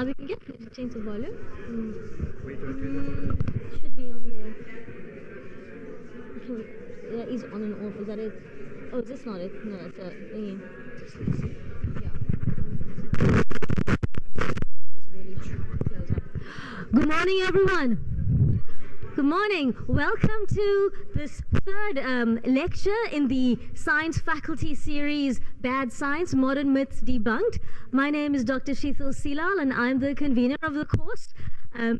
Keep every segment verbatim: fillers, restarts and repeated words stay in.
Are we good? Let's change the volume. Mm. Wait, wait, wait. It should be on there. That is on and off. Is that it? Oh, is this not it? No, that's it. Okay. Yeah. This is really close up. Good morning, everyone. Good morning. Welcome to this third um, lecture in the Science Faculty series, Bad Science, Modern Myths Debunked. My name is Doctor Sheethil Silal, and I'm the convener of the course um,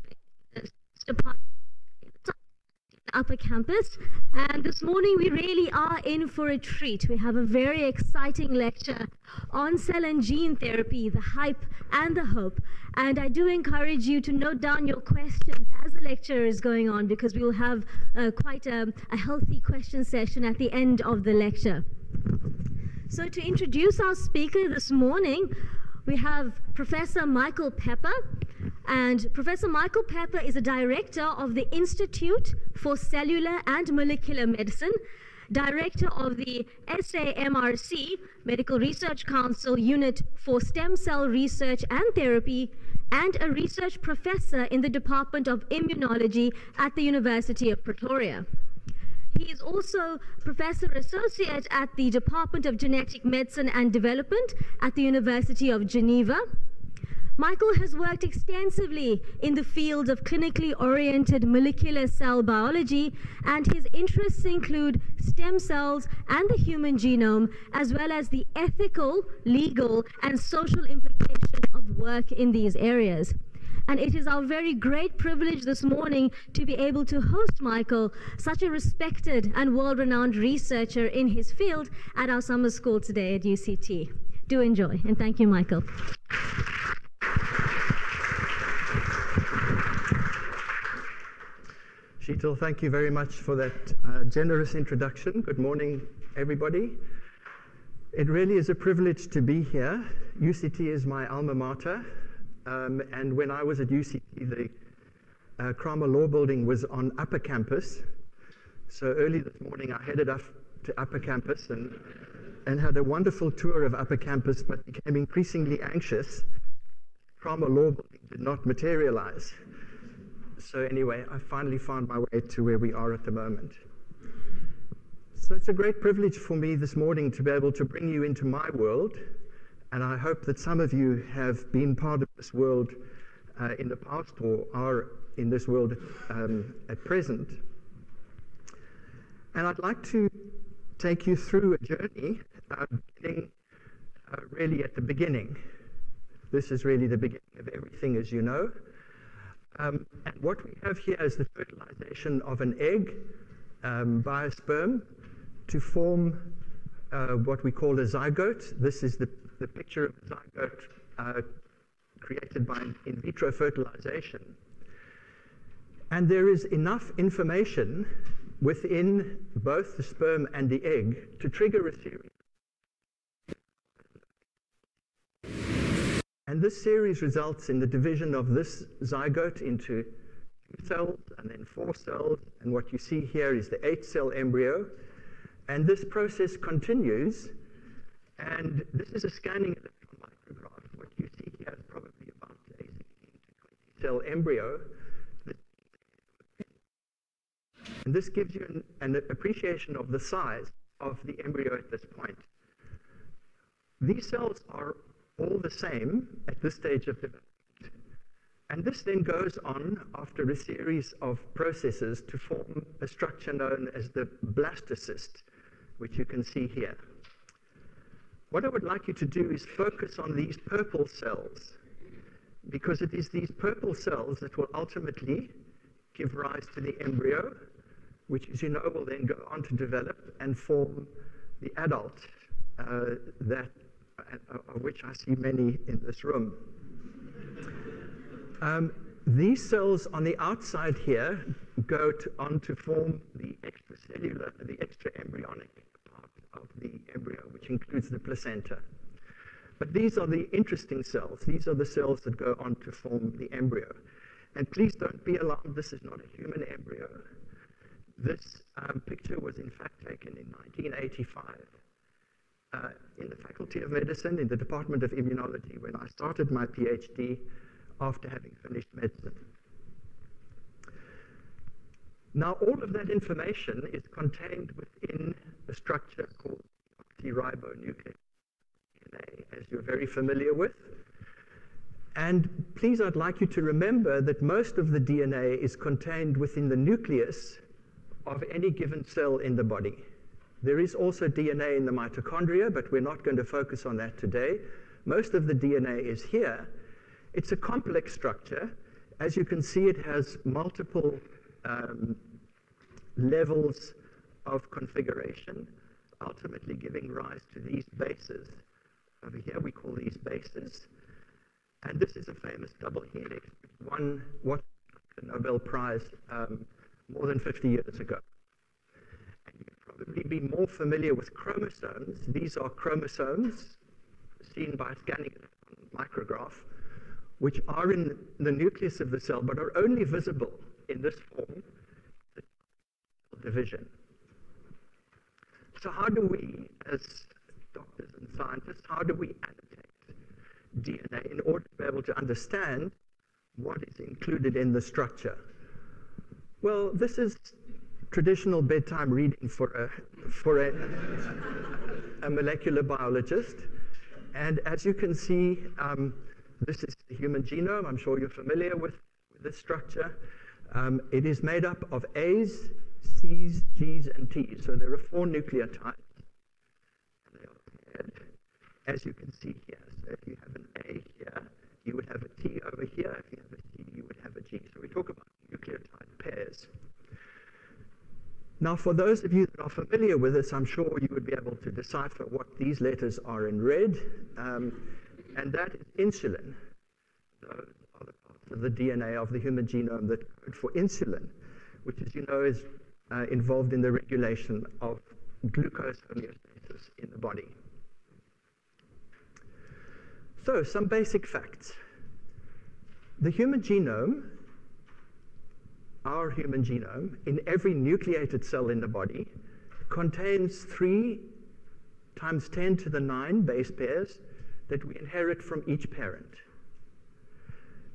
Upper Campus. And this morning we really are in for a treat. We have a very exciting lecture on cell and gene therapy, the hype and the hope. And I do encourage you to note down your questions as the lecture is going on, because we will have uh, quite a, a healthy question session at the end of the lecture. So to introduce our speaker this morning, we have Professor Michael Pepper. And Professor Michael Pepper is a director of the Institute for Cellular and Molecular Medicine, director of the S A M R C, Medical Research Council Unit for Stem Cell Research and Therapy, and a research professor in the Department of Immunology at the University of Pretoria. He is also Professor Associate at the Department of Genetic Medicine and Development at the University of Geneva. Michael has worked extensively in the field of clinically oriented molecular cell biology, and his interests include stem cells and the human genome, as well as the ethical, legal, and social implication of work in these areas. And it is our very great privilege this morning to be able to host Michael, such a respected and world-renowned researcher in his field, at our summer school today at U C T. Do enjoy, and thank you, Michael. Sheethil, thank you very much for that uh, generous introduction. Good morning, everybody. It really is a privilege to be here. U C T is my alma mater, um, and when I was at U C T, the uh, Kramer Law Building was on Upper Campus. So early this morning, I headed up to Upper Campus and, and had a wonderful tour of Upper Campus, but became increasingly anxious. Kramer Law Building did not materialize. So anyway, I finally found my way to where we are at the moment. So it's a great privilege for me this morning to be able to bring you into my world, and I hope that some of you have been part of this world uh, in the past or are in this world um, at present. And I'd like to take you through a journey, uh, beginning uh, really at the beginning. This is really the beginning of everything, as you know. Um, and what we have here is the fertilization of an egg um, by a sperm to form uh, what we call a zygote. This is the, the picture of a zygote uh, created by in vitro fertilization. And there is enough information within both the sperm and the egg to trigger a series. And this series results in the division of this zygote into two cells and then four cells. And what you see here is the eight-cell embryo. And this process continues. And this is a scanning electron micrograph. What you see here is probably about a sixteen to twenty-cell embryo. And this gives you an, an appreciation of the size of the embryo at this point. These cells are all the same at this stage of development. And this then goes on after a series of processes to form a structure known as the blastocyst, which you can see here. What I would like you to do is focus on these purple cells, because it is these purple cells that will ultimately give rise to the embryo, which, as you know, will then go on to develop and form the adult uh, that of which I see many in this room. Um, these cells on the outside here go to, on to form the extracellular, the extraembryonic part of the embryo, which includes the placenta. But these are the interesting cells. These are the cells that go on to form the embryo. And please don't be alarmed, this is not a human embryo. This um, picture was in fact taken in nineteen eighty-five. Uh, in the Faculty of Medicine, in the Department of Immunology, when I started my PhD after having finished medicine. Now, all of that information is contained within a structure called deoxyribonucleic D N A, as you're very familiar with. And please, I'd like you to remember that most of the D N A is contained within the nucleus of any given cell in the body. There is also D N A in the mitochondria, but we're not going to focus on that today. Most of the D N A is here. It's a complex structure. As you can see, it has multiple um, levels of configuration, ultimately giving rise to these bases. Over here, we call these bases. And this is a famous double helix, which won what the Nobel Prize um, more than fifty years ago. And you'd probably be more familiar with chromosomes. These are chromosomes, seen by scanning a micrograph, which are in the nucleus of the cell, but are only visible in this form, the division. So how do we, as doctors and scientists, how do we annotate D N A in order to be able to understand what is included in the structure? Well, this is traditional bedtime reading for a, for a, a molecular biologist. And as you can see, um, this is the human genome. I'm sure you're familiar with, with this structure. Um, it is made up of A's, C's, G's, and T's. So there are four nucleotides. They are paired, as you can see here. So if you have an A here, you would have a T over here. If you have a T, you would have a G. So we talk about nucleotide pairs. Now, for those of you that are familiar with this, I'm sure you would be able to decipher what these letters are in red, um, and that is insulin. Those are the parts of the D N A of the human genome that code for insulin, which, as you know, is uh, involved in the regulation of glucose homeostasis in the body. So, some basic facts. The human genome Our human genome, in every nucleated cell in the body, contains three times ten to the nine base pairs that we inherit from each parent.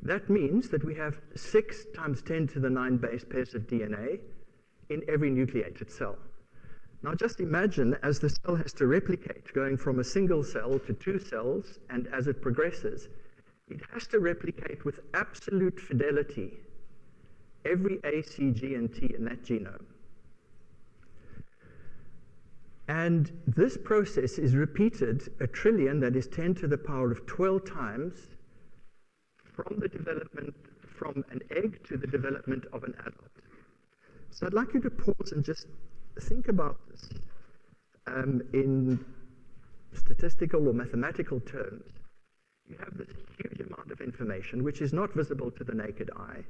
That means that we have six times ten to the nine base pairs of D N A in every nucleated cell. Now just imagine, as the cell has to replicate, going from a single cell to two cells, and as it progresses, it has to replicate with absolute fidelity every A, C, G, and T in that genome. And this process is repeated a trillion, that is ten to the power of twelve times, from the development, from an egg to the development of an adult. So I'd like you to pause and just think about this um, in statistical or mathematical terms. You have this huge amount of information, which is not visible to the naked eye,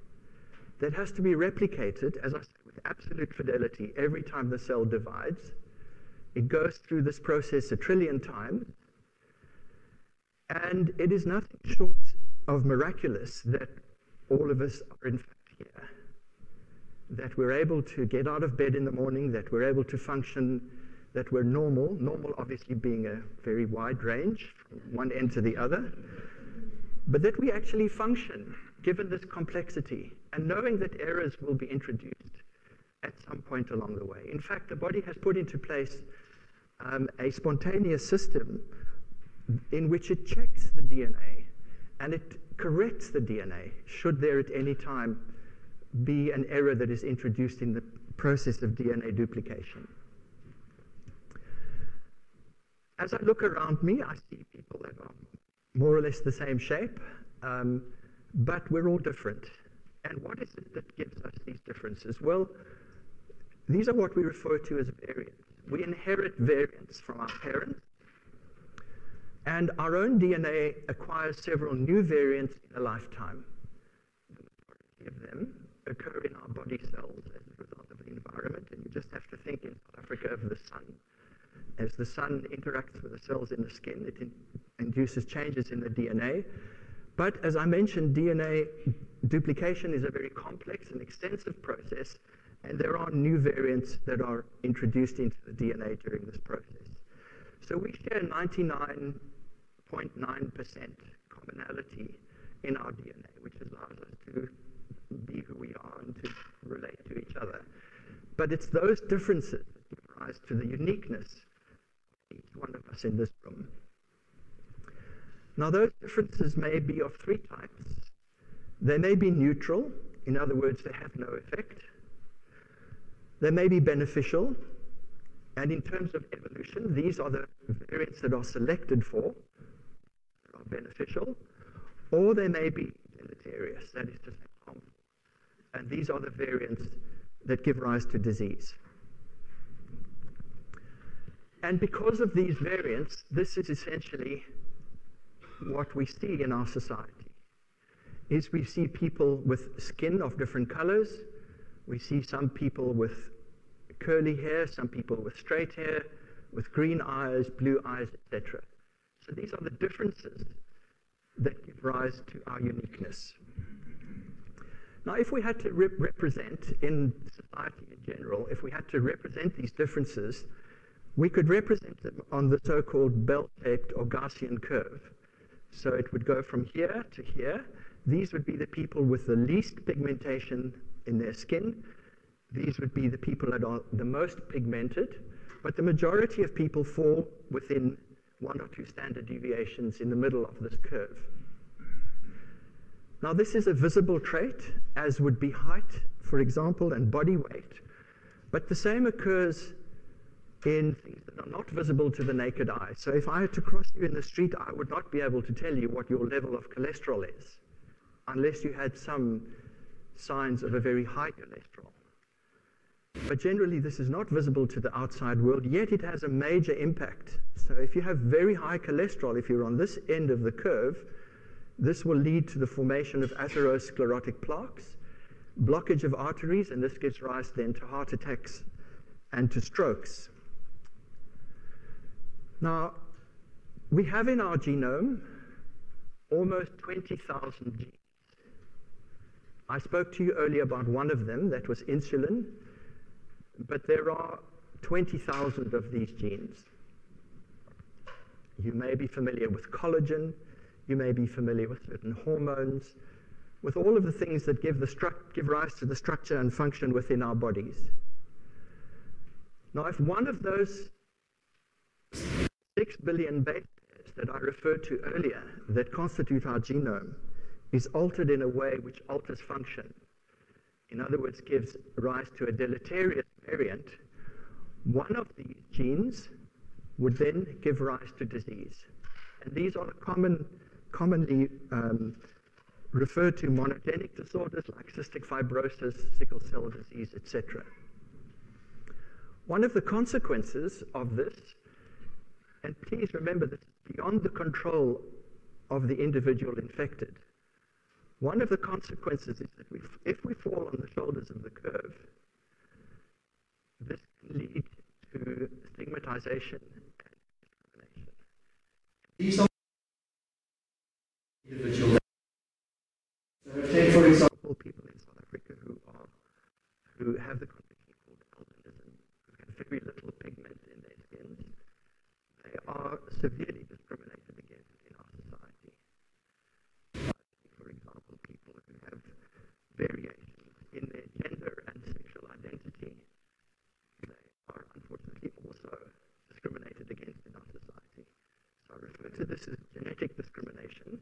that has to be replicated, as I said, with absolute fidelity every time the cell divides. It goes through this process a trillion times. And it is nothing short of miraculous that all of us are in fact here, that we're able to get out of bed in the morning, that we're able to function, that we're normal, normal obviously being a very wide range from one end to the other, but that we actually function given this complexity, and knowing that errors will be introduced at some point along the way. In fact, the body has put into place um, a spontaneous system in which it checks the D N A and it corrects the D N A should there at any time be an error that is introduced in the process of D N A duplication. As I look around me, I see people that are more or less the same shape, um, but we're all different. And what is it that gives us these differences? Well, these are what we refer to as variants. We inherit variants from our parents, and our own D N A acquires several new variants in a lifetime. The majority of them occur in our body cells as a result of the environment, and you just have to think in South Africa of the sun. As the sun interacts with the cells in the skin, it in- induces changes in the D N A. But as I mentioned, D N A duplication is a very complex and extensive process, and there are new variants that are introduced into the D N A during this process. So we share ninety-nine point nine percent commonality in our D N A, which allows us to be who we are and to relate to each other. But it's those differences that give rise to the uniqueness of each one of us in this room. Now, those differences may be of three types. They may be neutral, in other words, they have no effect. They may be beneficial, and in terms of evolution, these are the variants that are selected for, that are beneficial, or they may be deleterious, that is to say harmful. And these are the variants that give rise to disease. And because of these variants, this is essentially what we see in our society. Is we see people with skin of different colors, we see some people with curly hair, some people with straight hair, with green eyes, blue eyes, et cetera. So these are the differences that give rise to our uniqueness. Now, if we had to rep represent in society in general, if we had to represent these differences, we could represent them on the so-called bell-shaped or Gaussian curve. So it would go from here to here. These would be the people with the least pigmentation in their skin. These would be the people that are the most pigmented, but the majority of people fall within one or two standard deviations in the middle of this curve. Now, this is a visible trait, as would be height, for example, and body weight, but the same occurs in things that are not visible to the naked eye. So if I had to cross you in the street, I would not be able to tell you what your level of cholesterol is, unless you had some signs of a very high cholesterol. But generally, this is not visible to the outside world, yet it has a major impact. So if you have very high cholesterol, if you're on this end of the curve, this will lead to the formation of atherosclerotic plaques, blockage of arteries, and this gives rise then to heart attacks and to strokes. Now, we have in our genome almost twenty thousand genes. I spoke to you earlier about one of them, that was insulin. But there are twenty thousand of these genes. You may be familiar with collagen, you may be familiar with certain hormones, with all of the things that give, the struct give rise to the structure and function within our bodies. Now, if one of those six billion base pairs that I referred to earlier that constitute our genome is altered in a way which alters function, in other words, gives rise to a deleterious variant, one of these genes would then give rise to disease. And these are the common, commonly um, referred to monogenic disorders like cystic fibrosis, sickle cell disease, et cetera. One of the consequences of this, and please remember this is beyond the control of the individual infected, one of the consequences is that we, if we fall on the shoulders of the curve, this can lead to stigmatization and discrimination. These are individual. So take, for example, people in South Africa who are who have the condition called albinism, who have very little pigment in their skin. They are severely discriminated against in our society. Variations in their gender and sexual identity, they are unfortunately also discriminated against in our society. So I refer to this as genetic discrimination.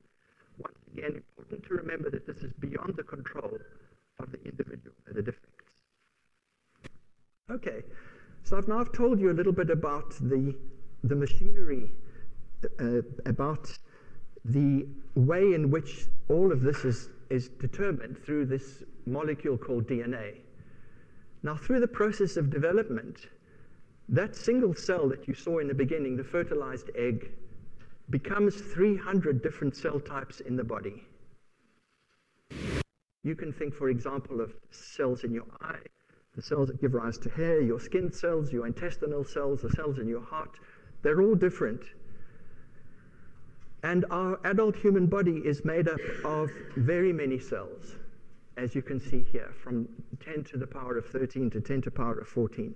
Once again, important to remember that this is beyond the control of the individual that it affects. Okay, so I've now told you a little bit about the, the machinery, uh, about the way in which all of this is is determined through this molecule called D N A. Now, through the process of development, that single cell that you saw in the beginning, the fertilized egg, becomes three hundred different cell types in the body. You can think, for example, of cells in your eye, the cells that give rise to hair, your skin cells, your intestinal cells, the cells in your heart. They're all different. And our adult human body is made up of very many cells, as you can see here, from ten to the power of thirteen to ten to the power of fourteen.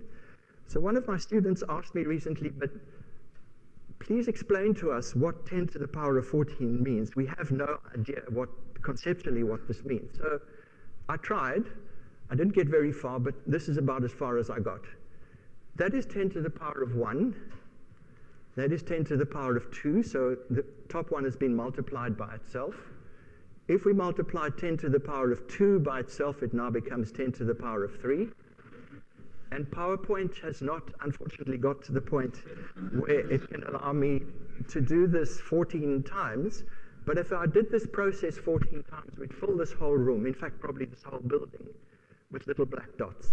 So one of my students asked me recently, but please explain to us what ten to the power of fourteen means. We have no idea what conceptually what this means. So I tried. I didn't get very far, but this is about as far as I got. That is ten to the power of one. That is ten to the power of two. So the top one has been multiplied by itself. If we multiply ten to the power of two by itself, it now becomes ten to the power of three. And PowerPoint has not, unfortunately, got to the point where it can allow me to do this fourteen times. But if I did this process fourteen times, we'd fill this whole room, in fact, probably this whole building, with little black dots.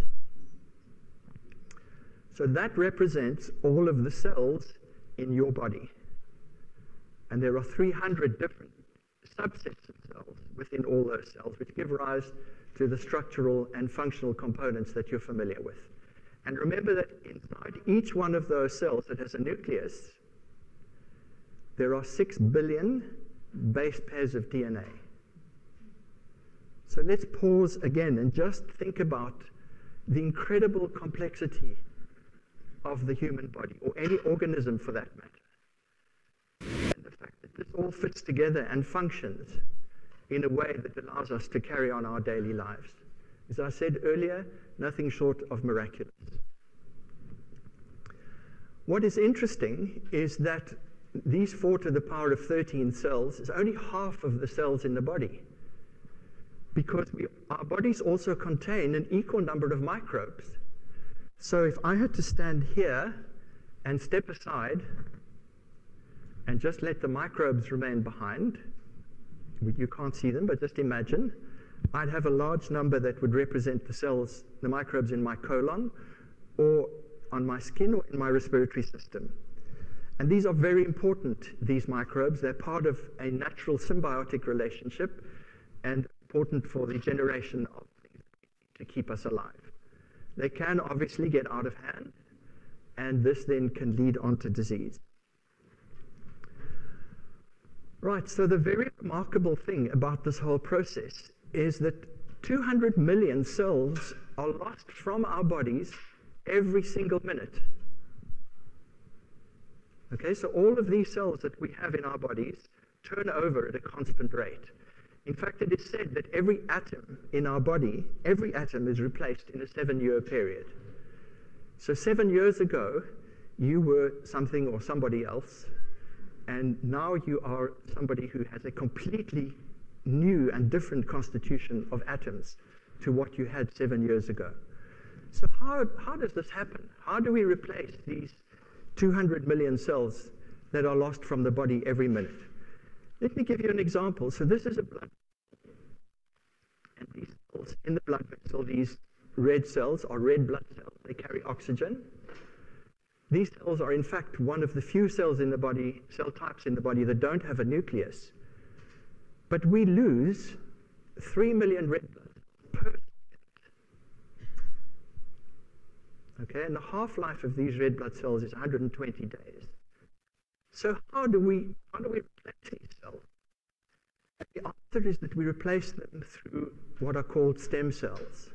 So that represents all of the cells in your body. And there are three hundred different subsets of cells within all those cells, which give rise to the structural and functional components that you're familiar with. And remember that inside each one of those cells that has a nucleus, there are six billion base pairs of D N A. So let's pause again and just think about the incredible complexity of the human body, or any organism for that matter, and the fact that this all fits together and functions in a way that allows us to carry on our daily lives. As I said earlier, nothing short of miraculous. What is interesting is that these four to the power of thirteen cells is only half of the cells in the body, because we, our bodies also contain an equal number of microbes. So if I had to stand here and step aside and just let the microbes remain behind, you can't see them, but just imagine, I'd have a large number that would represent the cells, the microbes in my colon, or on my skin, or in my respiratory system. And these are very important, these microbes. They're part of a natural symbiotic relationship and important for the generation of things to keep us alive. They can obviously get out of hand, and this then can lead on to disease. Right, so the very remarkable thing about this whole process is that two hundred million cells are lost from our bodies every single minute. Okay, so all of these cells that we have in our bodies turn over at a constant rate. In fact, it is said that every atom in our body, every atom is replaced in a seven-year period. So seven years ago, you were something or somebody else, and now you are somebody who has a completely new and different constitution of atoms to what you had seven years ago. So how, how does this happen? How do we replace these two hundred million cells that are lost from the body every minute? Let me give you an example. So this is a blood vessel. And these cells in the blood vessel, these red cells are red blood cells. They carry oxygen. These cells are, in fact, one of the few cells in the body, cell types in the body that don't have a nucleus. But we lose three million red blood cells per second. Okay, and the half-life of these red blood cells is one hundred twenty days. So how do we, how do we replace these cells? The answer is that we replace them through what are called stem cells.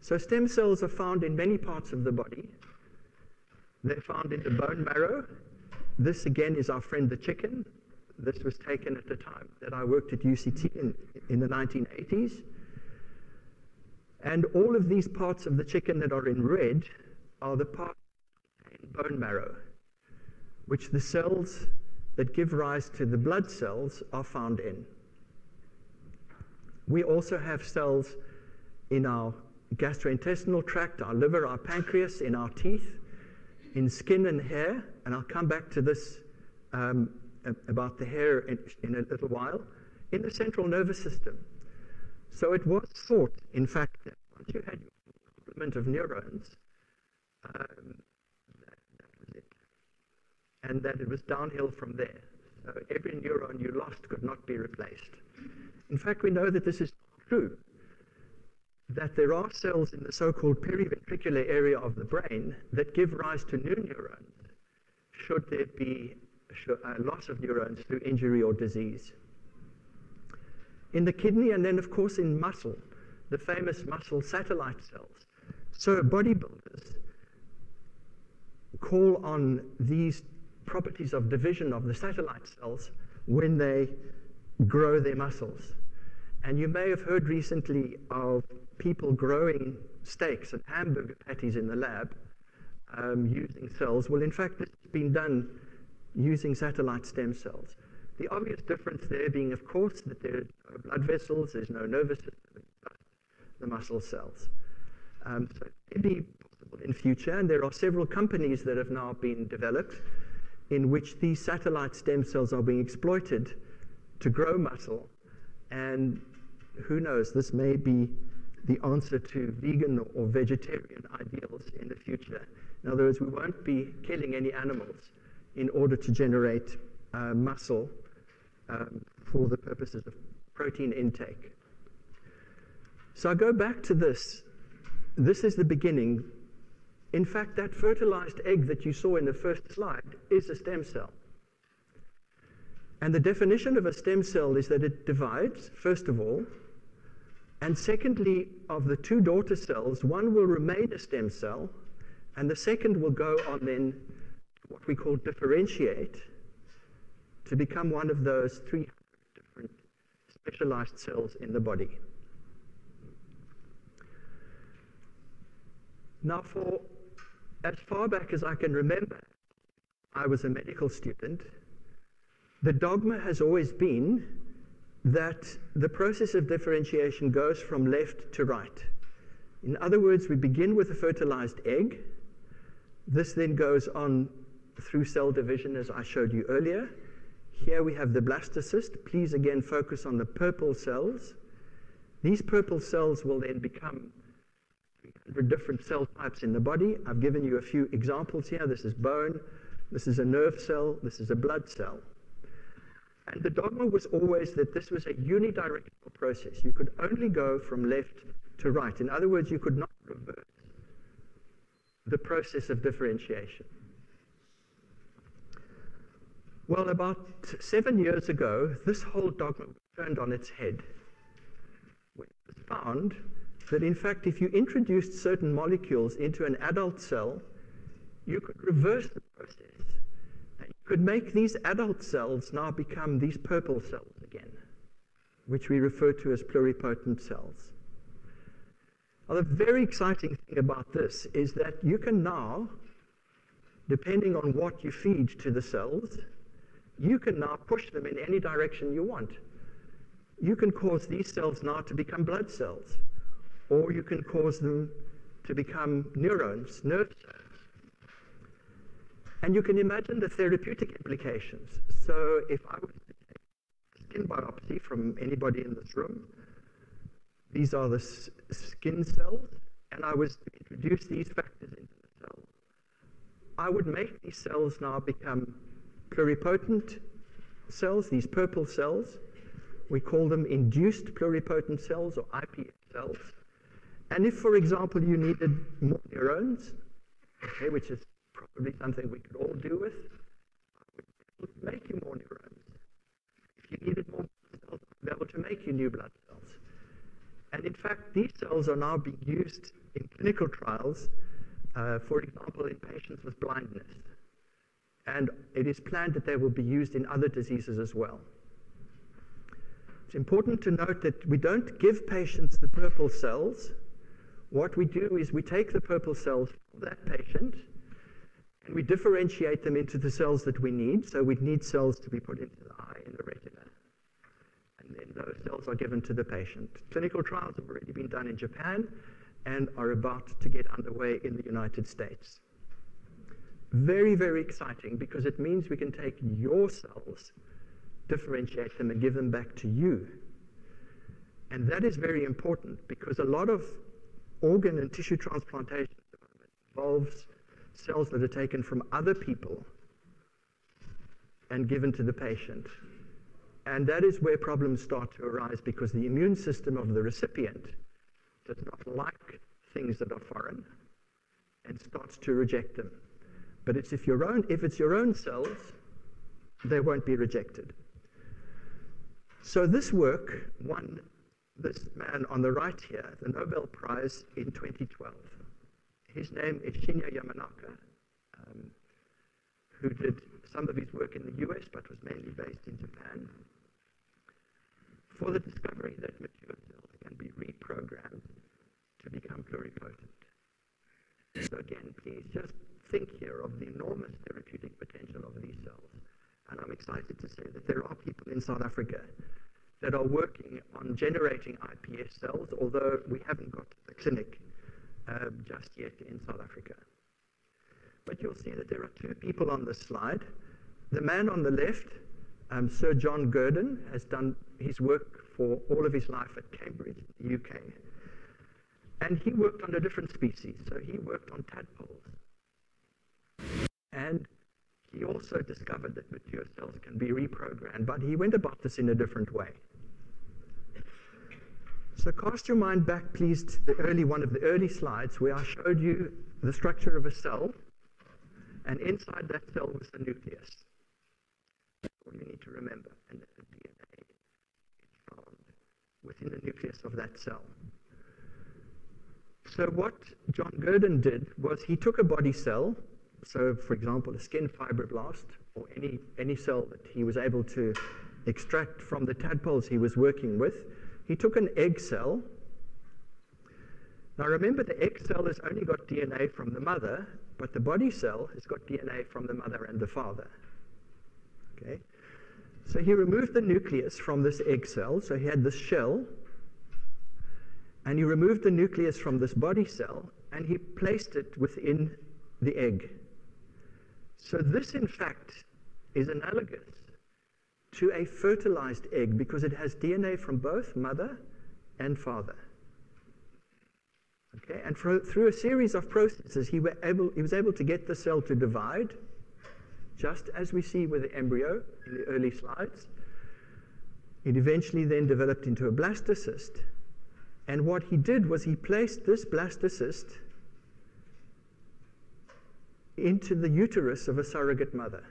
So stem cells are found in many parts of the body. They're found in the bone marrow. This, again, is our friend the chicken. This was taken at the time that I worked at U C T in, in the nineteen eighties. And all of these parts of the chicken that are in red are the parts in bone marrow, which the cells that give rise to the blood cells are found in. We also have cells in our gastrointestinal tract, our liver, our pancreas, in our teeth, in skin and hair, and I'll come back to this um, about the hair in, in a little while, in the central nervous system. So it was thought, in fact, that once you had your complement of neurons, um, that, that was it. And that it was downhill from there. So every neuron you lost could not be replaced. In fact, we know that this is not true, that there are cells in the so-called periventricular area of the brain that give rise to new neurons should there be a loss of neurons through injury or disease. In the kidney, and then, of course, in muscle, the famous muscle satellite cells. So bodybuilders call on these properties of division of the satellite cells when they grow their muscles. And you may have heard recently of people growing steaks and hamburger patties in the lab um, using cells. Well, in fact, this has been done using satellite stem cells. The obvious difference there being, of course, that there are no blood vessels, there's no nervous system, the muscle cells. Um, so it may be possible in future, and there are several companies that have now been developed in which these satellite stem cells are being exploited to grow muscle, and who knows, this may be the answer to vegan or vegetarian ideals in the future. In other words, we won't be killing any animals in order to generate uh, muscle um, for the purposes of protein intake. So I go back to this. This is the beginning. In fact, that fertilized egg that you saw in the first slide is a stem cell. And the definition of a stem cell is that it divides, first of all, and secondly, of the two daughter cells, one will remain a stem cell, and the second will go on then what we call differentiate to become one of those three hundred different specialized cells in the body. Now, for as far back as I can remember, I was a medical student, the dogma has always been that the process of differentiation goes from left to right. In other words, we begin with a fertilized egg. This then goes on through cell division, as I showed you earlier. Here we have the blastocyst. Please again focus on the purple cells. These purple cells will then become three hundred different cell types in the body. I've given you a few examples here. This is bone, this is a nerve cell, this is a blood cell. And the dogma was always that this was a unidirectional process. You could only go from left to right. In other words, you could not reverse the process of differentiation. Well, about seven years ago, this whole dogma was turned on its head. It was found that, in fact, if you introduced certain molecules into an adult cell, you could reverse the process. Could make these adult cells now become these purple cells again, which we refer to as pluripotent cells. Now, the very exciting thing about this is that you can now, depending on what you feed to the cells, you can now push them in any direction you want. You can cause these cells now to become blood cells, or you can cause them to become neurons, nerve cells. And you can imagine the therapeutic implications. So if I was to take a skin biopsy from anybody in this room, these are the skin cells, and I was to introduce these factors into the cell, I would make these cells now become pluripotent cells, these purple cells. We call them induced pluripotent cells, or I P S cells. And if, for example, you needed more neurons, okay, which is probably something we could all do with, I would be able to make you more neurons. If you needed more blood cells, I would be able to make you new blood cells. And in fact, these cells are now being used in clinical trials, uh, for example, in patients with blindness. And it is planned that they will be used in other diseases as well. It's important to note that we don't give patients the purple cells. What we do is we take the purple cells from that patient, and we differentiate them into the cells that we need. So we'd need cells to be put into the eye and the retina. And then those cells are given to the patient. Clinical trials have already been done in Japan and are about to get underway in the United States. Very, very exciting, because it means we can take your cells, differentiate them, and give them back to you. And that is very important, because a lot of organ and tissue transplantation involves cells that are taken from other people and given to the patient. And that is where problems start to arise, because the immune system of the recipient does not like things that are foreign and starts to reject them. But it's if, your own, if it's your own cells, they won't be rejected. So this work won this man on the right here the Nobel Prize in twenty twelve. His name is Shinya Yamanaka, um, who did some of his work in the U S, but was mainly based in Japan. for the discovery that mature cells can be reprogrammed to become pluripotent. So again, please just think here of the enormous therapeutic potential of these cells. And I'm excited to say that there are people in South Africa that are working on generating I P S cells, although we haven't got to the clinic uh, just yet in South Africa. But you'll see that there are two people on this slide. The man on the left, um, Sir John Gurdon, has done his work for all of his life at Cambridge, the U K. And he worked on a different species, so he worked on tadpoles. And he also discovered that mature cells can be reprogrammed, but he went about this in a different way. So cast your mind back, please, to the early, one of the early slides where I showed you the structure of a cell, and inside that cell was the nucleus. That's all you need to remember, and that the D N A is found within the nucleus of that cell. So what John Gurdon did was he took a body cell, so for example a skin fibroblast or any, any cell that he was able to extract from the tadpoles he was working with. He took an egg cell. Now remember, the egg cell has only got D N A from the mother, but the body cell has got D N A from the mother and the father. Okay? So he removed the nucleus from this egg cell, so he had this shell, and he removed the nucleus from this body cell and he placed it within the egg. So this, in fact, is analogous to a fertilized egg because it has D N A from both mother and father. Okay, and for, through a series of processes, he, were able, he was able to get the cell to divide, just as we see with the embryo in the early slides. It eventually then developed into a blastocyst. And what he did was he placed this blastocyst into the uterus of a surrogate mother.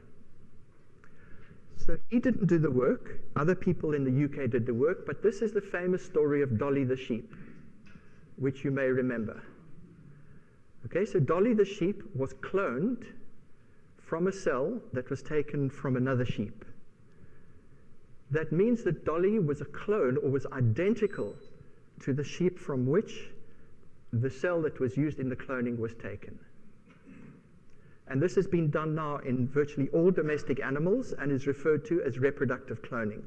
So he didn't do the work. Other people in the U K did the work, but this is the famous story of Dolly the sheep, which you may remember. Okay, so Dolly the sheep was cloned from a cell that was taken from another sheep. That means that Dolly was a clone, or was identical to the sheep from which the cell that was used in the cloning was taken. And this has been done now in virtually all domestic animals and is referred to as reproductive cloning.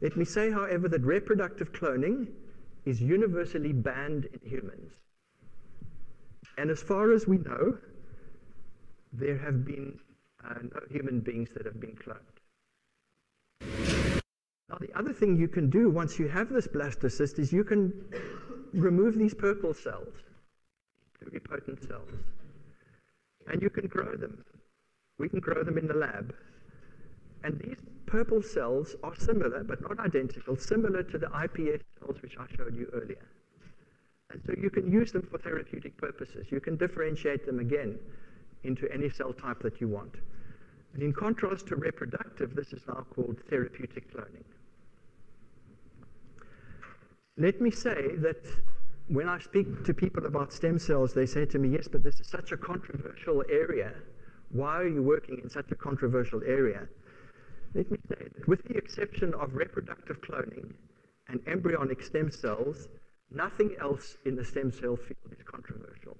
Let me say, however, that reproductive cloning is universally banned in humans. And as far as we know, there have been uh, no human beings that have been cloned. Now, the other thing you can do once you have this blastocyst is you can remove these purple cells, pluripotent cells, and you can grow them. We can grow them in the lab. And these purple cells are similar, but not identical, similar to the I P S cells which I showed you earlier. And so you can use them for therapeutic purposes. You can differentiate them again into any cell type that you want. And in contrast to reproductive, this is now called therapeutic cloning. Let me say that when I speak to people about stem cells, they say to me, yes, but this is such a controversial area. Why are you working in such a controversial area? Let me say that with the exception of reproductive cloning and embryonic stem cells, nothing else in the stem cell field is controversial.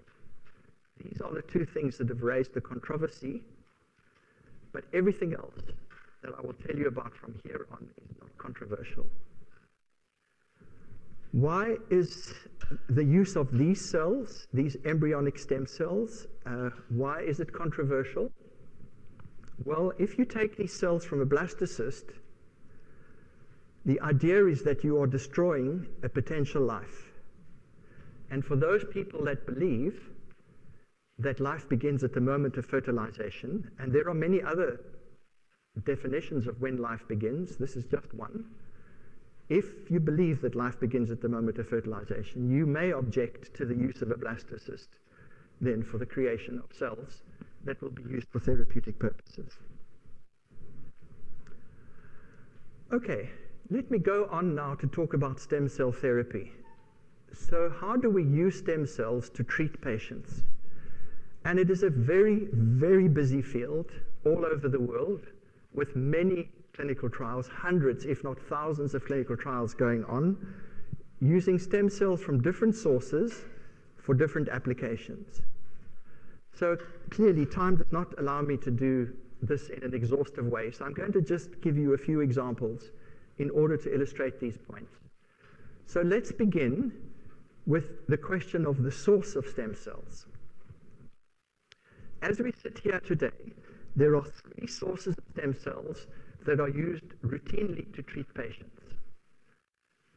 These are the two things that have raised the controversy. But everything else that I will tell you about from here on is not controversial. Why is the use of these cells, these embryonic stem cells, uh, why is it controversial? Well, if you take these cells from a blastocyst, the idea is that you are destroying a potential life. And for those people that believe that life begins at the moment of fertilization, and there are many other definitions of when life begins, this is just one. If you believe that life begins at the moment of fertilization, you may object to the use of a blastocyst then for the creation of cells that will be used for therapeutic purposes. Okay, let me go on now to talk about stem cell therapy. So how do we use stem cells to treat patients? And it is a very, very busy field all over the world with many clinical trials, hundreds if not thousands of clinical trials going on, using stem cells from different sources for different applications. So clearly time does not allow me to do this in an exhaustive way, so I'm going to just give you a few examples in order to illustrate these points. So let's begin with the question of the source of stem cells. As we sit here today, there are three sources of stem cells that are used routinely to treat patients.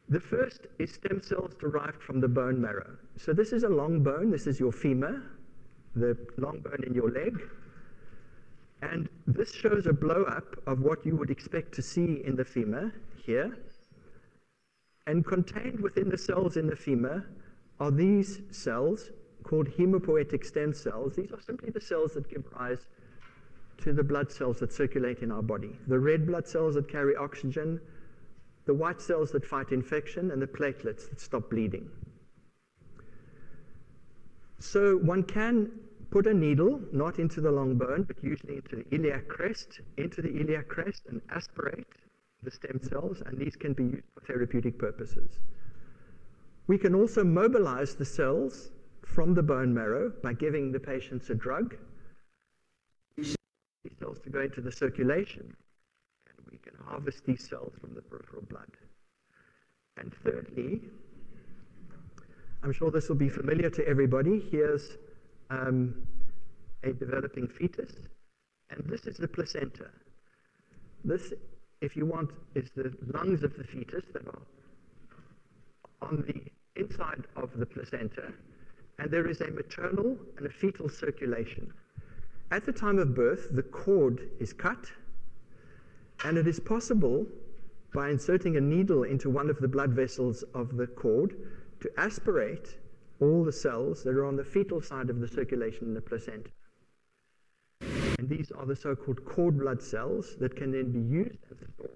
The first is stem cells derived from the bone marrow. So this is a long bone, this is your femur, the long bone in your leg, and this shows a blow up of what you would expect to see in the femur here, and contained within the cells in the femur are these cells called hematopoietic stem cells. These are simply the cells that give rise to the blood cells that circulate in our body, the red blood cells that carry oxygen, the white cells that fight infection, and the platelets that stop bleeding. So one can put a needle, not into the long bone, but usually into the iliac crest, into the iliac crest and aspirate the stem cells, and these can be used for therapeutic purposes. We can also mobilize the cells from the bone marrow by giving the patients a drug. We should get these cells to go into the circulation, and we can harvest these cells from the peripheral blood. And thirdly, I'm sure this will be familiar to everybody. Here's um, a developing fetus, and this is the placenta. This, if you want, is the lungs of the fetus that are on the inside of the placenta, and there is a maternal and a fetal circulation. At the time of birth, the cord is cut, and it is possible, by inserting a needle into one of the blood vessels of the cord, to aspirate all the cells that are on the fetal side of the circulation in the placenta. And these are the so-called cord blood cells that can then be used as stored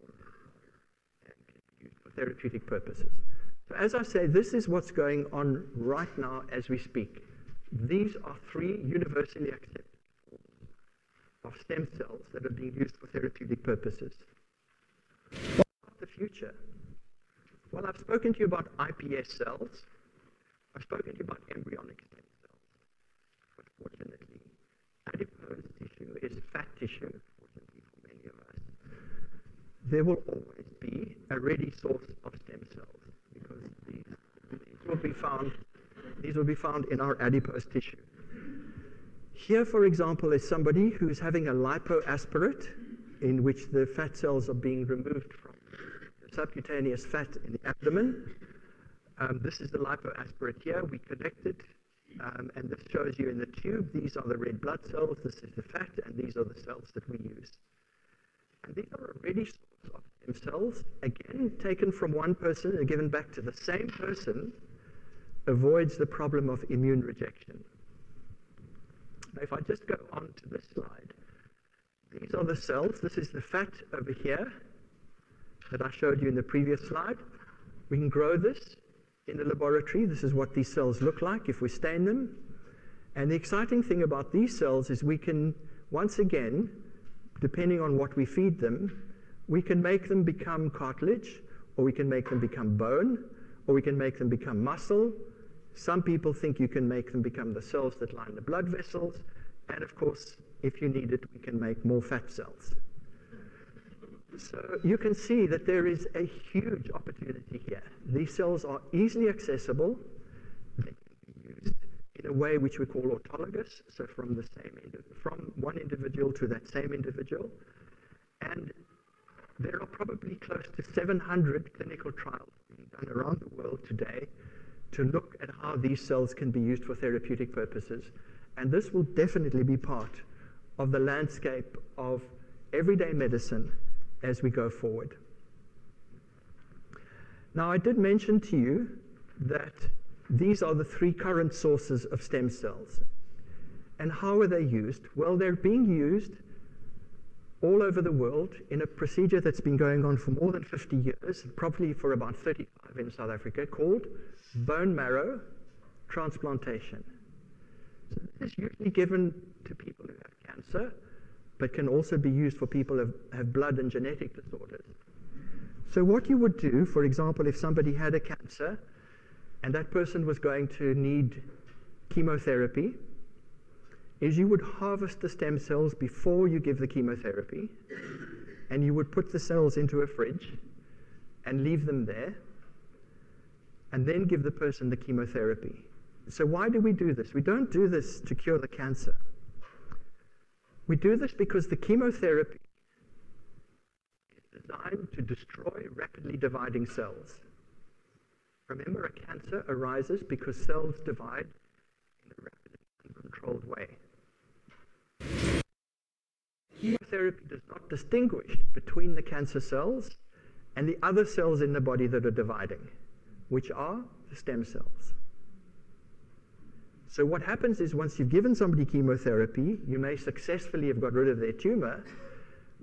and can be used for therapeutic purposes. So as I say, this is what's going on right now as we speak. These are three universally accepted forms of stem cells that are being used for therapeutic purposes. What about the future? Well, I've spoken to you about I P S cells. I've spoken to you about embryonic stem cells. But fortunately, adipose tissue is fat tissue, fortunately for many of us. There will always be a ready source of stem cells because these, these will be found, these will be found in our adipose tissue. Here, for example, is somebody who's having a lipoaspirate in which the fat cells are being removed from the subcutaneous fat in the abdomen. Um, this is the lipoaspirate here. We connect it. Um, and this shows you in the tube, these are the red blood cells, this is the fat, and these are the cells that we use. And these are already sources of stem cells, again, taken from one person and given back to the same person, avoids the problem of immune rejection. Now, if I just go on to this slide, these are the cells. This is the fat over here that I showed you in the previous slide. We can grow this in the laboratory. This is what these cells look like if we stain them. And the exciting thing about these cells is we can, once again, depending on what we feed them, we can make them become cartilage, or we can make them become bone, or we can make them become muscle. Some people think you can make them become the cells that line the blood vessels. And of course, if you need it, we can make more fat cells. So you can see that there is a huge opportunity here. These cells are easily accessible. They can be used in a way which we call autologous, so from the same from one individual to that same individual. And there are probably close to seven hundred clinical trials being done around the world today to look at how these cells can be used for therapeutic purposes. And this will definitely be part of the landscape of everyday medicine as we go forward. Now, I did mention to you that these are the three current sources of stem cells. And how are they used? Well, they're being used all over the world in a procedure that's been going on for more than fifty years, probably for about thirty-five in South Africa, called bone marrow transplantation. So this is usually given to people who have cancer, but can also be used for people who have, have blood and genetic disorders. So what you would do, for example, if somebody had a cancer and that person was going to need chemotherapy, is you would harvest the stem cells before you give the chemotherapy, and you would put the cells into a fridge and leave them there, and then give the person the chemotherapy. So why do we do this? We don't do this to cure the cancer. We do this because the chemotherapy is designed to destroy rapidly dividing cells. Remember, a cancer arises because cells divide in a rapid and uncontrolled way. Chemotherapy does not distinguish between the cancer cells and the other cells in the body that are dividing, which are the stem cells. So what happens is, once you've given somebody chemotherapy, you may successfully have got rid of their tumor,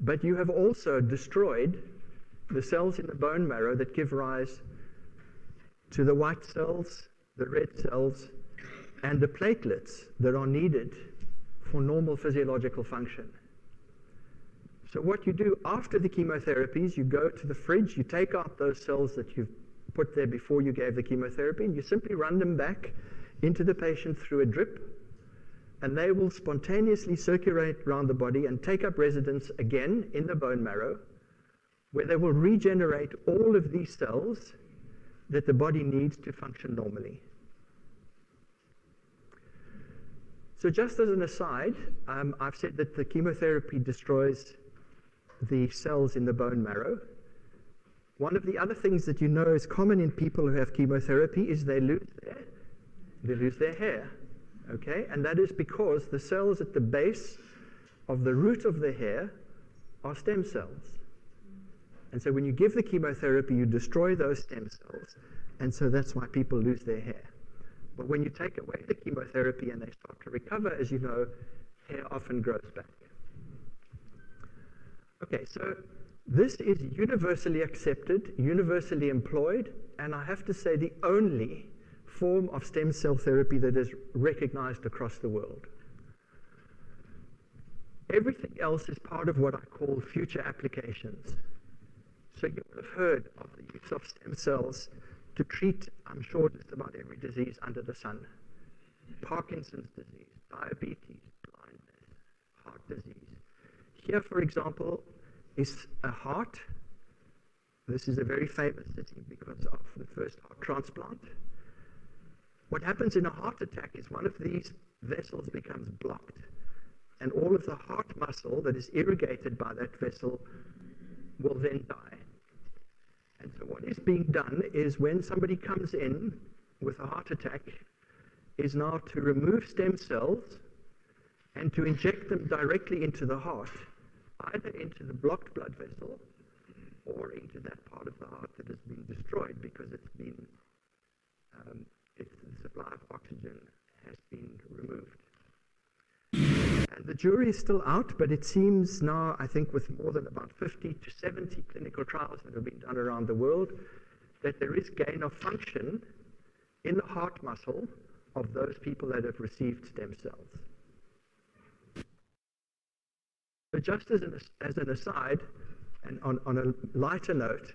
but you have also destroyed the cells in the bone marrow that give rise to the white cells, the red cells, and the platelets that are needed for normal physiological function. So what you do after the chemotherapies, you go to the fridge, you take out those cells that you've put there before you gave the chemotherapy, and you simply run them back into the patient through a drip, and they will spontaneously circulate around the body and take up residence again in the bone marrow, where they will regenerate all of these cells that the body needs to function normally. So just as an aside, um, I've said that the chemotherapy destroys the cells in the bone marrow. One of the other things that you know is common in people who have chemotherapy is they lose their They lose their hair, okay? And that is because the cells at the base of the root of the hair are stem cells. And so when you give the chemotherapy, you destroy those stem cells, and so that's why people lose their hair. But when you take away the chemotherapy and they start to recover, as you know, hair often grows back. Okay, so this is universally accepted, universally employed, and I have to say the only form of stem cell therapy that is recognized across the world. Everything else is part of what I call future applications. So you will have heard of the use of stem cells to treat, I'm sure, just about every disease under the sun. Parkinson's disease, diabetes, blindness, heart disease. Here, for example, is a heart. This is a very famous city because of the first heart transplant. What happens in a heart attack is one of these vessels becomes blocked, and all of the heart muscle that is irrigated by that vessel will then die. And so what is being done is, when somebody comes in with a heart attack, is now to remove stem cells and to inject them directly into the heart, either into the blocked blood vessel or into that part of the heart that has been destroyed because it's been um, if the supply of oxygen has been removed. And the jury is still out, but it seems now, I think with more than about fifty to seventy clinical trials that have been done around the world, that there is gain of function in the heart muscle of those people that have received stem cells. But just as an, as an aside, and on, on a lighter note,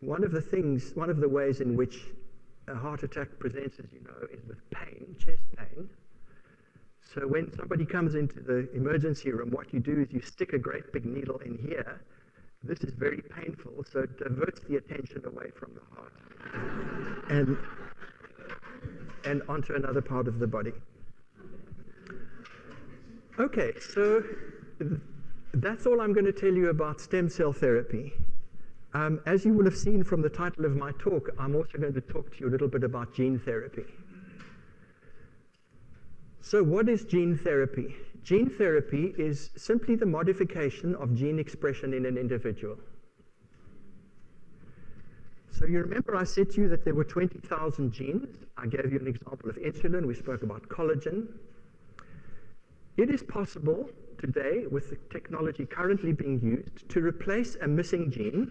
one of the things, one of the ways in which a heart attack presents, as you know, is with pain, chest pain. So when somebody comes into the emergency room, what you do is you stick a great big needle in here. This is very painful, so it diverts the attention away from the heart and, and onto another part of the body. Okay, so that's all I'm going to tell you about stem cell therapy. Um, as you will have seen from the title of my talk, I'm also going to talk to you a little bit about gene therapy. So what is gene therapy? Gene therapy is simply the modification of gene expression in an individual. So you remember I said to you that there were twenty thousand genes. I gave you an example of insulin. We spoke about collagen. It is possible today, with the technology currently being used, to replace a missing gene,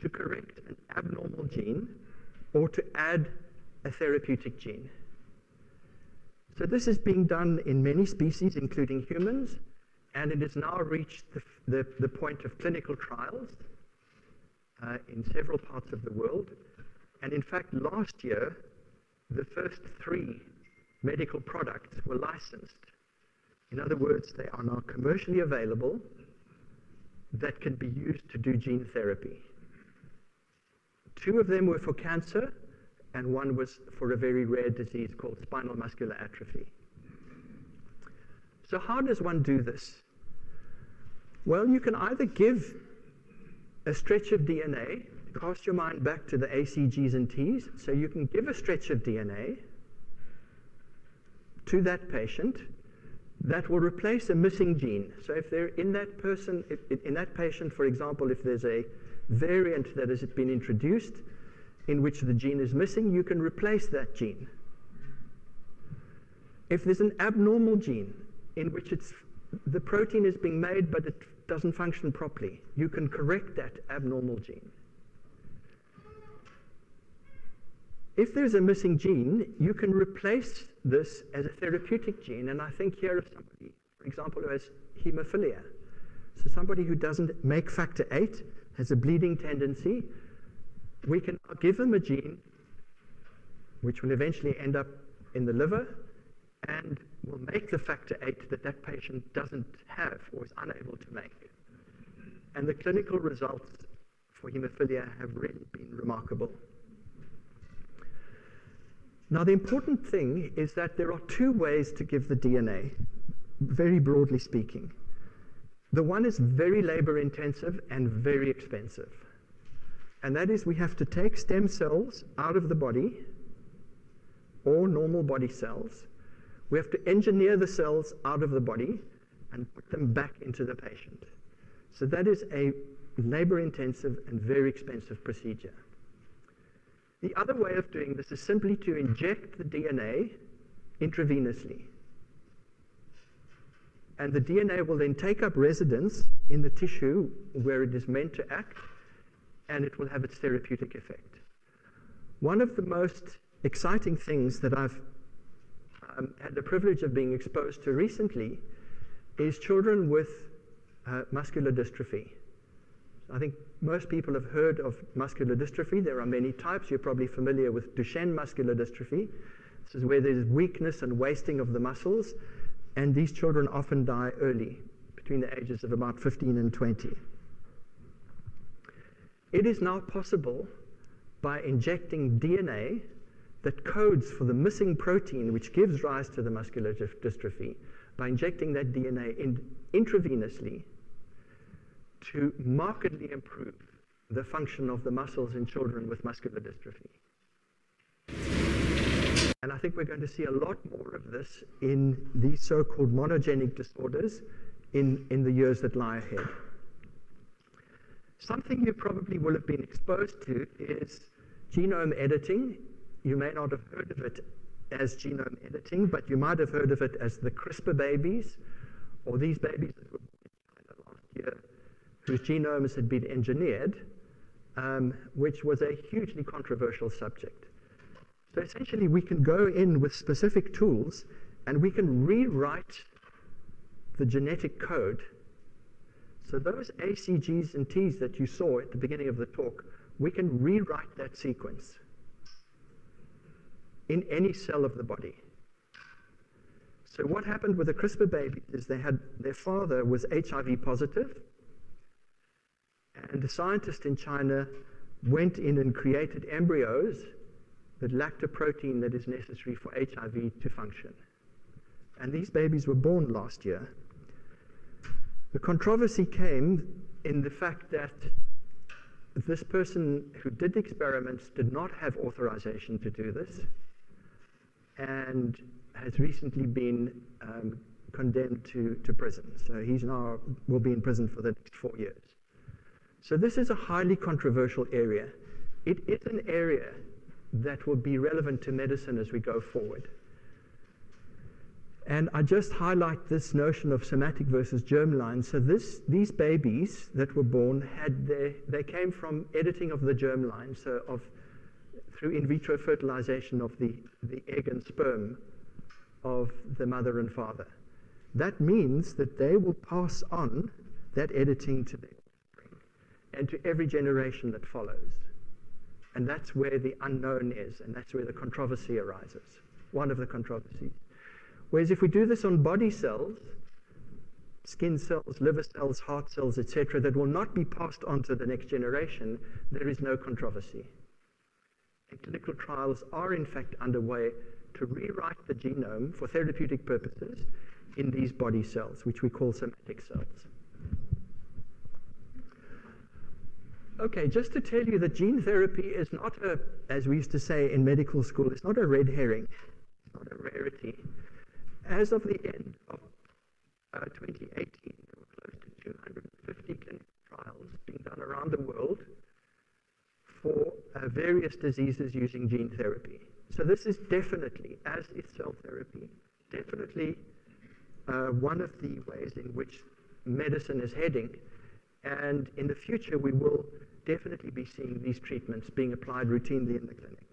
to correct an abnormal gene, or to add a therapeutic gene. So this is being done in many species, including humans, and it has now reached the, the, the point of clinical trials uh, in several parts of the world. And in fact, last year, the first three medical products were licensed. In other words, they are now commercially available that can be used to do gene therapy. Two of them were for cancer, and one was for a very rare disease called spinal muscular atrophy. So how does one do this? Well, you can either give a stretch of D N A, cast your mind back to the A, C, Gs, and Ts, so you can give a stretch of D N A to that patient that will replace a missing gene. So if they're in that person, if, in that patient, for example, if there's a variant that has been introduced in which the gene is missing, you can replace that gene. If there's an abnormal gene in which it's, the protein is being made but it doesn't function properly, you can correct that abnormal gene. If there's a missing gene, you can replace this as a therapeutic gene. And I think here of somebody, for example, who has hemophilia. So somebody who doesn't make factor eight, has a bleeding tendency, we can give them a gene which will eventually end up in the liver and will make the factor eight that that patient doesn't have or is unable to make. And the clinical results for hemophilia have really been remarkable. Now, the important thing is that there are two ways to give the D N A, very broadly speaking. The one is very labor intensive and very expensive. And that is, we have to take stem cells out of the body or normal body cells. We have to engineer the cells out of the body and put them back into the patient. So that is a labor intensive and very expensive procedure. The other way of doing this is simply to inject the D N A intravenously. And the D N A will then take up residence in the tissue where it is meant to act, and it will have its therapeutic effect. One of the most exciting things that I've um, had the privilege of being exposed to recently is children with uh, muscular dystrophy. I think most people have heard of muscular dystrophy. There are many types. You're probably familiar with Duchenne muscular dystrophy. This is where there's weakness and wasting of the muscles, and these children often die early, between the ages of about fifteen and twenty. It is now possible, by injecting D N A that codes for the missing protein which gives rise to the muscular dystrophy, by injecting that D N A in intravenously, to markedly improve the function of the muscles in children with muscular dystrophy. And I think we're going to see a lot more of this in these so-called monogenic disorders in, in the years that lie ahead. Something you probably will have been exposed to is genome editing. You may not have heard of it as genome editing, but you might have heard of it as the CRISPR babies, or these babies that were born in China last year, whose genomes had been engineered, um, which was a hugely controversial subject. So essentially, we can go in with specific tools and we can rewrite the genetic code. So those A, C, Gs, and Ts that you saw at the beginning of the talk, we can rewrite that sequence in any cell of the body. So what happened with the CRISPR babies is they had, their father was H I V positive, and the scientist in China went in and created embryos that lacked a protein that is necessary for H I V to function. And these babies were born last year. The controversy came in the fact that this person who did the experiments did not have authorization to do this, and has recently been um, condemned to, to prison. So he's now will be in prison for the next four years. So this is a highly controversial area. It is an area that will be relevant to medicine as we go forward. And I just highlight this notion of somatic versus germline. So this, these babies that were born, had their, they came from editing of the germline, so of, through in vitro fertilization of the, the egg and sperm of the mother and father. that means that they will pass on that editing to their offspring and to every generation that follows. And that's where the unknown is, and that's where the controversy arises, one of the controversies. Whereas if we do this on body cells, skin cells, liver cells, heart cells, et cetera, that will not be passed on to the next generation, there is no controversy. And clinical trials are in fact underway to rewrite the genome for therapeutic purposes in these body cells, which we call somatic cells. Okay, just to tell you that gene therapy is not a, as we used to say in medical school, it's not a red herring, it's not a rarity. As of the end of uh, twenty eighteen, there were close to two hundred fifty clinical trials being done around the world for uh, various diseases using gene therapy. So this is definitely, as is cell therapy, definitely uh, one of the ways in which medicine is heading. And in the future, we will definitely be seeing these treatments being applied routinely in the clinic.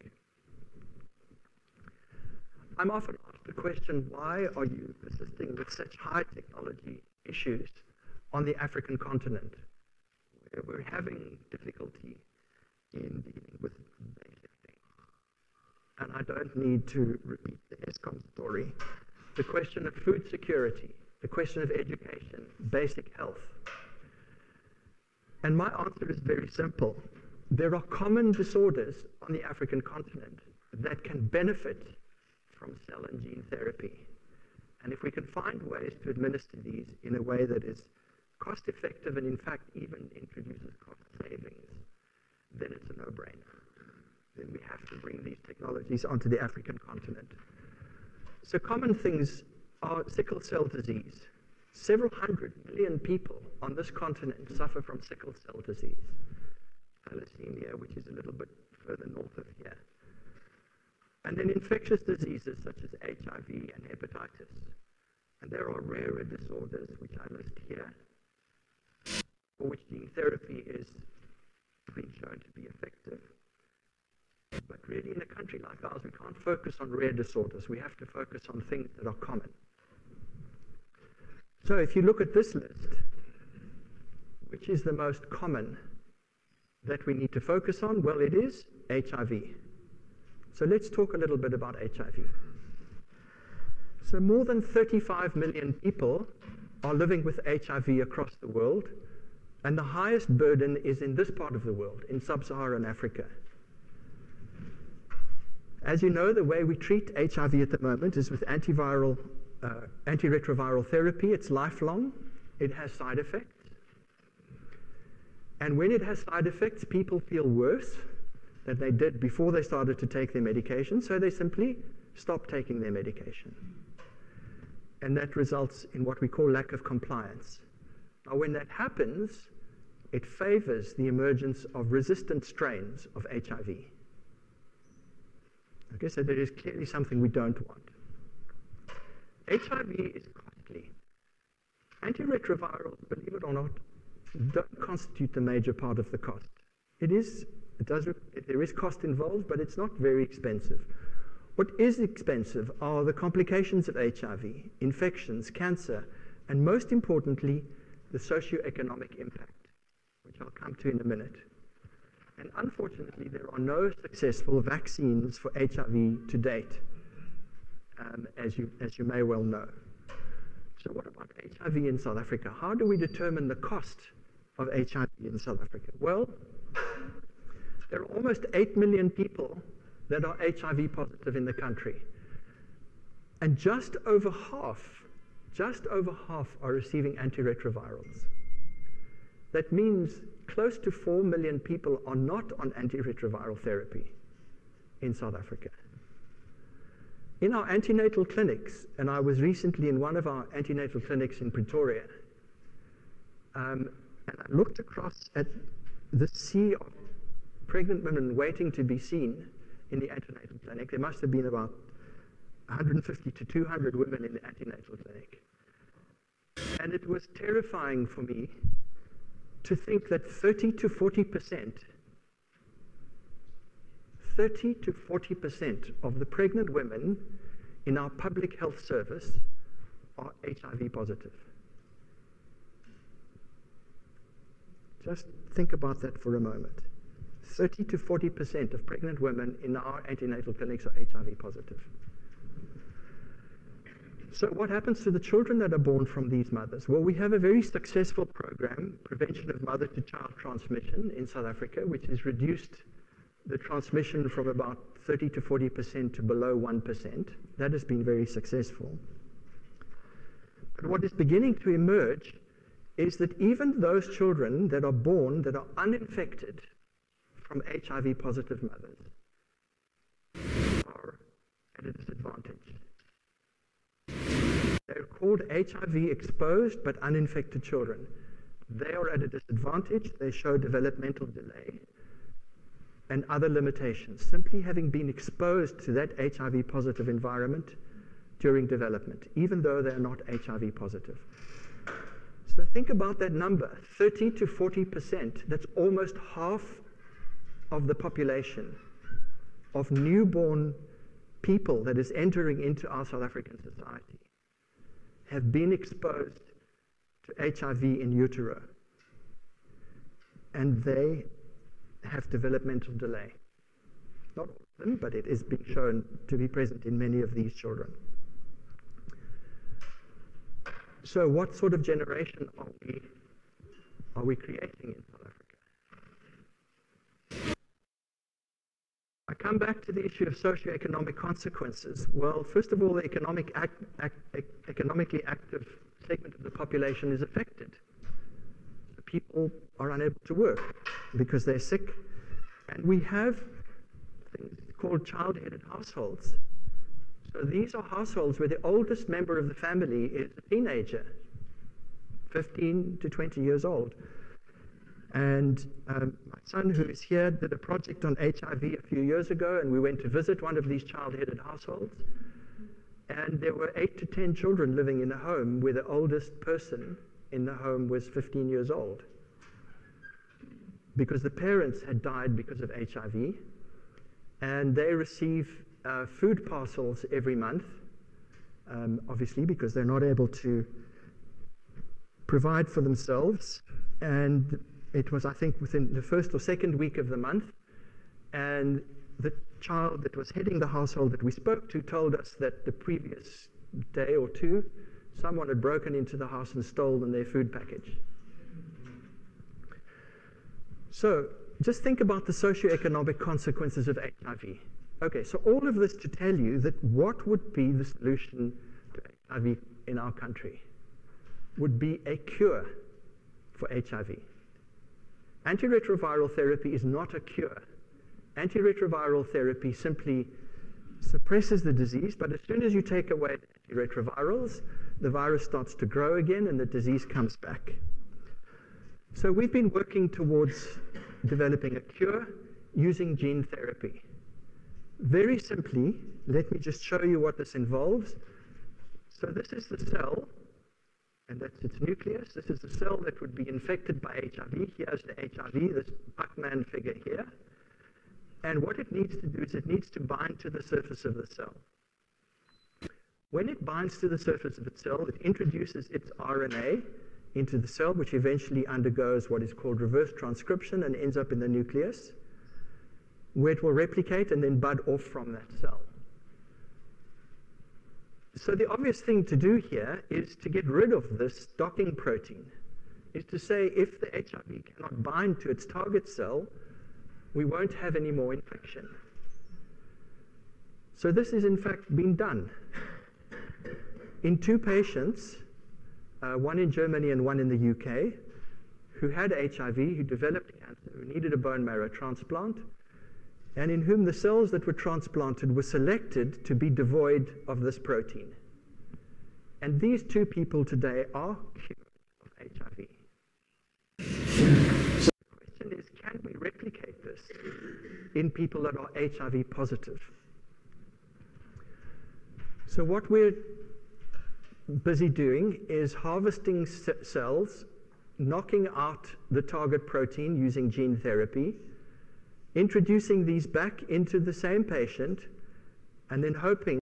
I'm often asked the question, why are you persisting with such high technology issues on the African continent, where we're having difficulty in dealing with basic things? And I don't need to repeat the Eskom story. The question of food security, the question of education, basic health. And my answer is very simple. There are common disorders on the African continent that can benefit from cell and gene therapy. And if we can find ways to administer these in a way that is cost effective and in fact even introduces cost savings, then it's a no-brainer. Then we have to bring these technologies onto the African continent. So common things are sickle cell disease. Several hundred million people on this continent suffer from sickle cell disease. Thalassemia, which is a little bit further north of here. And then infectious diseases such as H I V and hepatitis. And there are rarer disorders, which I list here, for which gene therapy is been shown to be effective. But really, in a country like ours, we can't focus on rare disorders. We have to focus on things that are common. So if you look at this list, which is the most common that we need to focus on? Well, it is H I V. So let's talk a little bit about H I V. So more than thirty-five million people are living with H I V across the world, and the highest burden is in this part of the world, in sub-Saharan Africa. As you know, the way we treat H I V at the moment is with antiviral Uh, antiretroviral therapy. It's lifelong. It has side effects. And when it has side effects, people feel worse than they did before they started to take their medication, so they simply stop taking their medication. And that results in what we call lack of compliance. Now, when that happens, it favors the emergence of resistant strains of H I V. Okay, so there is clearly something we don't want. H I V is costly. Antiretrovirals, believe it or not, don't constitute the major part of the cost. It is, it does, there is cost involved, but it's not very expensive. What is expensive are the complications of H I V, infections, cancer, and most importantly, the socioeconomic impact, which I'll come to in a minute. And unfortunately, there are no successful vaccines for H I V to date. Um, as you, as you may well know. So what about H I V in South Africa? How do we determine the cost of H I V in South Africa? Well, there are almost eight million people that are H I V positive in the country. And just over half, just over half are receiving antiretrovirals. That means close to four million people are not on antiretroviral therapy in South Africa. In our antenatal clinics, and I was recently in one of our antenatal clinics in Pretoria, um, and I looked across at the sea of pregnant women waiting to be seen in the antenatal clinic. There must have been about one hundred fifty to two hundred women in the antenatal clinic. And it was terrifying for me to think that thirty to forty percent thirty to forty percent of the pregnant women in our public health service are H I V positive. Just think about that for a moment. thirty to forty percent of pregnant women in our antenatal clinics are H I V positive. So what happens to the children that are born from these mothers? Well, we have a very successful program, Prevention of Mother-to-Child Transmission in South Africa, which has reduced the transmission from about thirty to forty percent to below one percent. That has been very successful. But what is beginning to emerge is that even those children that are born that are uninfected from H I V positive mothers are at a disadvantage. They're called H I V exposed but uninfected children. They are at a disadvantage. They show developmental delay and other limitations, simply having been exposed to that H I V positive environment during development, even though they are not H I V positive. So think about that number, thirty to forty percent, that's almost half of the population of newborn people that is entering into our South African society have been exposed to H I V in utero, and they have developmental delay. Not all of them, but it is being shown to be present in many of these children. So what sort of generation are we, are we creating in South Africa? I come back to the issue of socioeconomic consequences. Well, first of all, the economic act, act, economically active segment of the population is affected. People are unable to work because they're sick. And we have things called child-headed households. So these are households where the oldest member of the family is a teenager, fifteen to twenty years old. And um, my son, who is here, did a project on H I V a few years ago, and we went to visit one of these child-headed households. And there were eight to ten children living in a home where the oldest person in the home was fifteen years old, because the parents had died because of H I V, and they receive Uh, food parcels every month, um, obviously because they're not able to provide for themselves. And it was, I think, within the first or second week of the month, and the child that was heading the household that we spoke to told us that the previous day or two, someone had broken into the house and stolen their food package. So just think about the socioeconomic consequences of H I V. Okay, so all of this to tell you that what would be the solution to H I V in our country would be a cure for H I V. Antiretroviral therapy is not a cure. Antiretroviral therapy simply suppresses the disease, but as soon as you take away the antiretrovirals, the virus starts to grow again and the disease comes back. So we've been working towards developing a cure using gene therapy. Very simply, let me just show you what this involves. So this is the cell, and that's its nucleus. This is the cell that would be infected by H I V. Here's the H I V, this Pac-Man figure here. And what it needs to do is it needs to bind to the surface of the cell. When it binds to the surface of its cell, it introduces its R N A into the cell, which eventually undergoes what is called reverse transcription and ends up in the nucleus, where it will replicate and then bud off from that cell. So the obvious thing to do here is to get rid of this docking protein, is to say if the H I V cannot bind to its target cell, we won't have any more infection. So this is in fact been done. In two patients, uh, one in Germany and one in the U K, who had H I V, who developed cancer, who needed a bone marrow transplant, and in whom the cells that were transplanted were selected to be devoid of this protein. And these two people today are cured of H I V. So the question is, can we replicate this in people that are H I V positive? So what we're busy doing is harvesting cells, knocking out the target protein using gene therapy, introducing these back into the same patient, and then hoping